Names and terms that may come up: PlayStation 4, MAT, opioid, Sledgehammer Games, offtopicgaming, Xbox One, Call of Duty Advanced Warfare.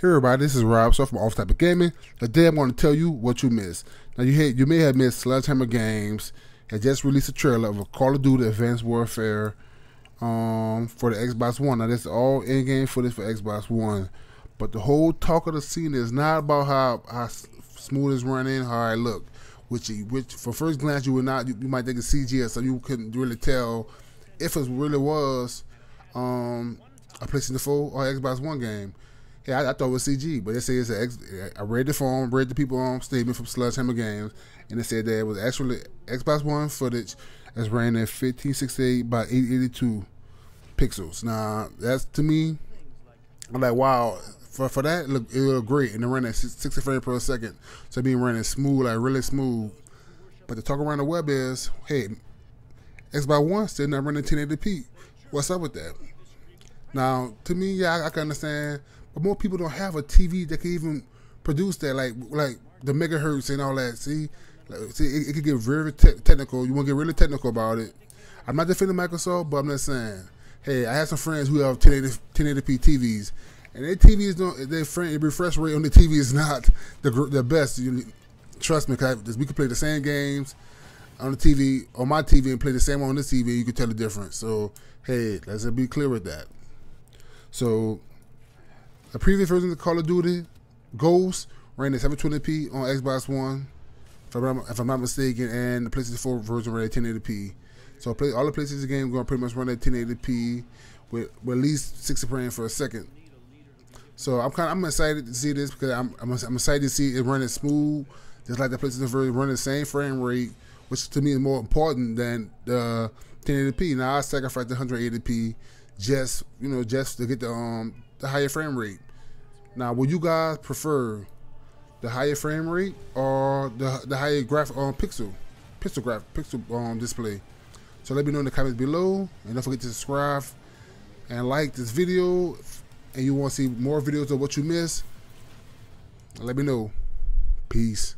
Hey everybody, this is Rob, so from Off Topic Gaming. Today I'm going to tell you what you missed. Now you may have missed Sledgehammer Games and just released a trailer of a Call of Duty Advanced Warfare for the Xbox One. Now that's all in-game footage for Xbox One. But the whole talk of the scene is not about how smooth it's running, how I look. Which for first glance you might think it's CGI, so you couldn't really tell if it really was a PlayStation 4 or Xbox One game. Yeah, I thought it was CG, but they say it's I read the form, read the people statement from Sledgehammer Games, and they said that it was actually Xbox One footage that's ran at 1568 by 882 pixels. Now, that's to me, I'm like, wow, for that, it looked great, and it ran at 60 frames per second, so it being running smooth, like really smooth. But the talk around the web is, hey, Xbox One still not running 1080p. What's up with that? Now, to me, yeah, I can understand. But more people don't have a TV that can even produce that, like the megahertz and all that. See, it could get very technical. You want to get really technical about it. I'm not defending Microsoft, but I'm just saying, hey, I have some friends who have 1080p TVs, and their TVs don't. Their refresh rate on the TV is not the best. Trust me, because we could play the same games on the TV, on my TV, and play the same one on this TV. You can tell the difference. So hey, let's be clear with that. So the previous version of Call of Duty Ghosts ran at 720p on Xbox One, if I'm not mistaken, and the PlayStation 4 version ran at 1080p. So all the PlayStation games are going to pretty much run at 1080p with at least 60 frames for a second. So I'm excited to see this because I'm excited to see it running smooth, just like the PlayStation version running the same frame rate, which to me is more important than the 1080p. Now I sacrificed the 180p just to get the higher frame rate. Now, would you guys prefer the higher frame rate or the higher graph pixel display? So let me know in the comments below, and don't forget to subscribe and like this video. And you want to see more videos of what you missed? Let me know. Peace.